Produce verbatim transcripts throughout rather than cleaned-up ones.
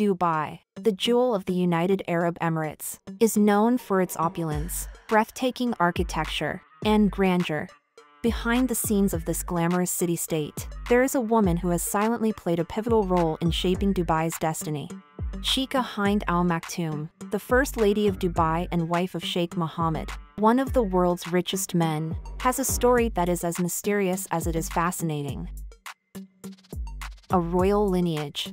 Dubai, the jewel of the United Arab Emirates, is known for its opulence, breathtaking architecture, and grandeur. Behind the scenes of this glamorous city-state, there is a woman who has silently played a pivotal role in shaping Dubai's destiny. Sheikha Hind Al Maktoum, the First Lady of Dubai and wife of Sheikh Mohammed, one of the world's richest men, has a story that is as mysterious as it is fascinating. A royal lineage.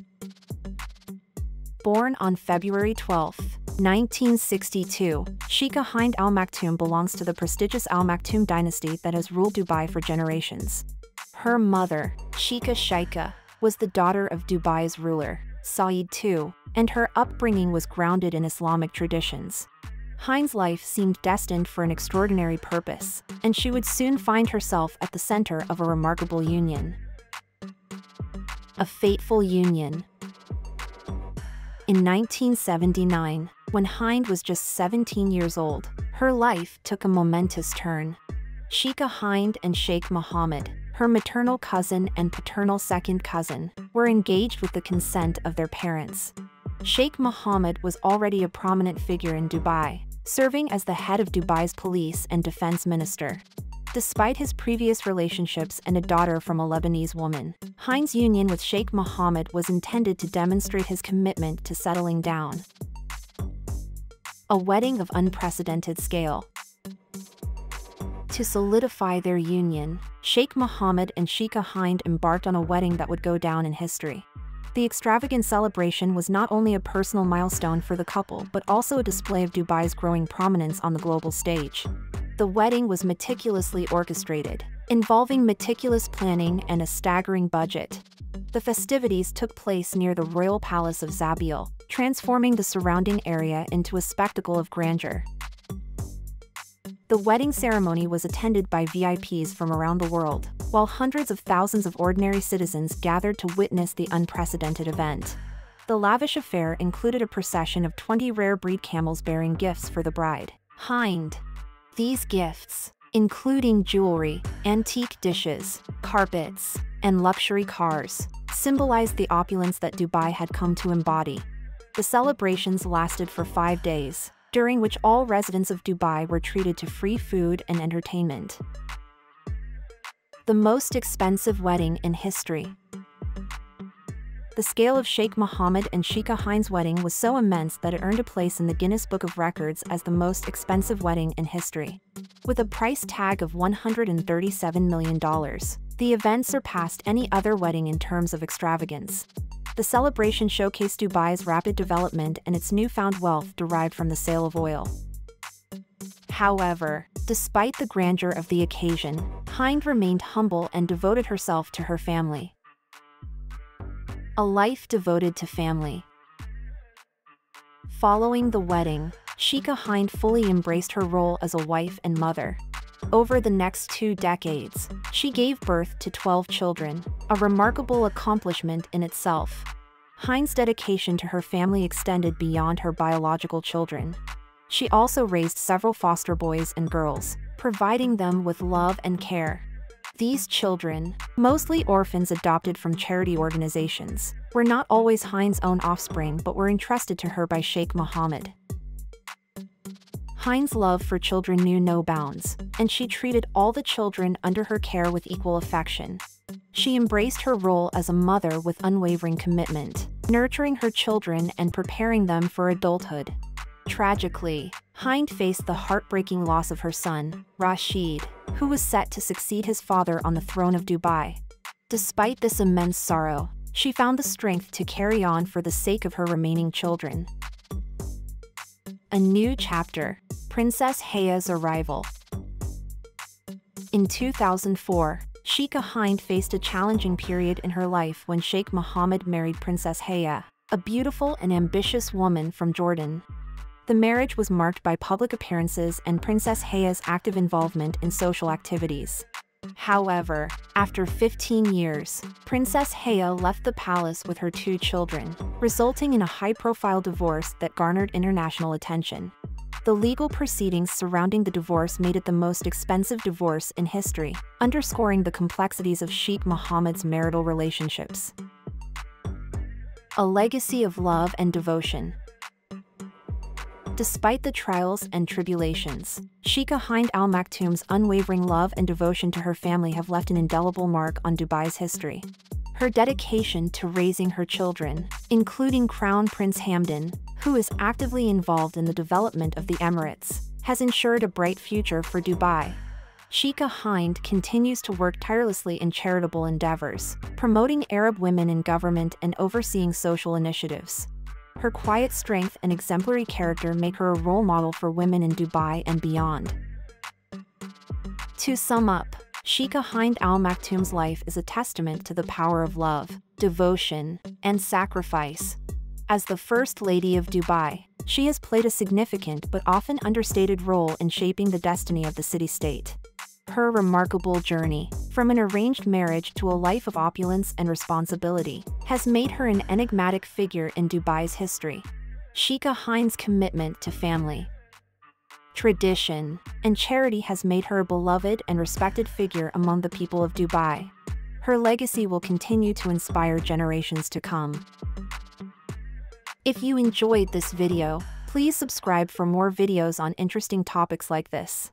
Born on February twelfth, nineteen sixty-two, Sheikha Hind Al Maktoum belongs to the prestigious Al Maktoum dynasty that has ruled Dubai for generations. Her mother, Sheikha Shaika, was the daughter of Dubai's ruler, Saeed the Second, and her upbringing was grounded in Islamic traditions. Hind's life seemed destined for an extraordinary purpose, and she would soon find herself at the center of a remarkable union. A fateful union. In nineteen seventy-nine, when Hind was just seventeen years old, her life took a momentous turn. Sheikha Hind and Sheikh Mohammed, her maternal cousin and paternal second cousin, were engaged with the consent of their parents. Sheikh Mohammed was already a prominent figure in Dubai, serving as the head of Dubai's police and defense minister. Despite his previous relationships and a daughter from a Lebanese woman, Hind's union with Sheikh Mohammed was intended to demonstrate his commitment to settling down. A wedding of unprecedented scale. To solidify their union, Sheikh Mohammed and Sheikha Hind embarked on a wedding that would go down in history. The extravagant celebration was not only a personal milestone for the couple but also a display of Dubai's growing prominence on the global stage. The wedding was meticulously orchestrated, involving meticulous planning and a staggering budget. The festivities took place near the royal palace of Zabil, transforming the surrounding area into a spectacle of grandeur. The wedding ceremony was attended by V I Ps from around the world, while hundreds of thousands of ordinary citizens gathered to witness the unprecedented event. The lavish affair included a procession of twenty rare-breed camels bearing gifts for the bride, Hind. These gifts, including jewelry, antique dishes, carpets, and luxury cars, symbolized the opulence that Dubai had come to embody. The celebrations lasted for five days, during which all residents of Dubai were treated to free food and entertainment. The most expensive wedding in history. The scale of Sheikh Mohammed and Sheikha Hind's wedding was so immense that it earned a place in the Guinness Book of Records as the most expensive wedding in history. With a price tag of one hundred thirty-seven million dollars, the event surpassed any other wedding in terms of extravagance. The celebration showcased Dubai's rapid development and its newfound wealth derived from the sale of oil. However, despite the grandeur of the occasion, Hind remained humble and devoted herself to her family. A life devoted to family. Following the wedding, Sheikha Hind fully embraced her role as a wife and mother. Over the next two decades, she gave birth to twelve children, a remarkable accomplishment in itself. Hind's dedication to her family extended beyond her biological children. She also raised several foster boys and girls, providing them with love and care. These children, mostly orphans adopted from charity organizations, were not always Hind's own offspring but were entrusted to her by Sheikh Mohammed. Hind's love for children knew no bounds, and she treated all the children under her care with equal affection. She embraced her role as a mother with unwavering commitment, nurturing her children and preparing them for adulthood. Tragically, Hind faced the heartbreaking loss of her son, Rashid, who was set to succeed his father on the throne of Dubai. Despite this immense sorrow, she found the strength to carry on for the sake of her remaining children. A new chapter, Princess Haya's arrival. In two thousand four, Sheikha Hind faced a challenging period in her life when Sheikh Mohammed married Princess Haya, a beautiful and ambitious woman from Jordan. The marriage was marked by public appearances and Princess Haya's active involvement in social activities. However, after fifteen years, Princess Haya left the palace with her two children, resulting in a high-profile divorce that garnered international attention. The legal proceedings surrounding the divorce made it the most expensive divorce in history, underscoring the complexities of Sheikh Mohammed's marital relationships. a legacy of love and devotion. Despite the trials and tribulations, Sheikha Hind Al Maktoum's unwavering love and devotion to her family have left an indelible mark on Dubai's history. Her dedication to raising her children, including Crown Prince Hamdan, who is actively involved in the development of the Emirates, has ensured a bright future for Dubai. Sheikha Hind continues to work tirelessly in charitable endeavors, promoting Arab women in government and overseeing social initiatives. Her quiet strength and exemplary character make her a role model for women in Dubai and beyond. To sum up, Sheikha Hind Al Maktoum's life is a testament to the power of love, devotion, and sacrifice. As the First Lady of Dubai, she has played a significant but often understated role in shaping the destiny of the city-state. Her remarkable journey, from an arranged marriage to a life of opulence and responsibility, has made her an enigmatic figure in Dubai's history. Sheikha Hind's commitment to family, tradition, and charity has made her a beloved and respected figure among the people of Dubai. Her legacy will continue to inspire generations to come. If you enjoyed this video, please subscribe for more videos on interesting topics like this.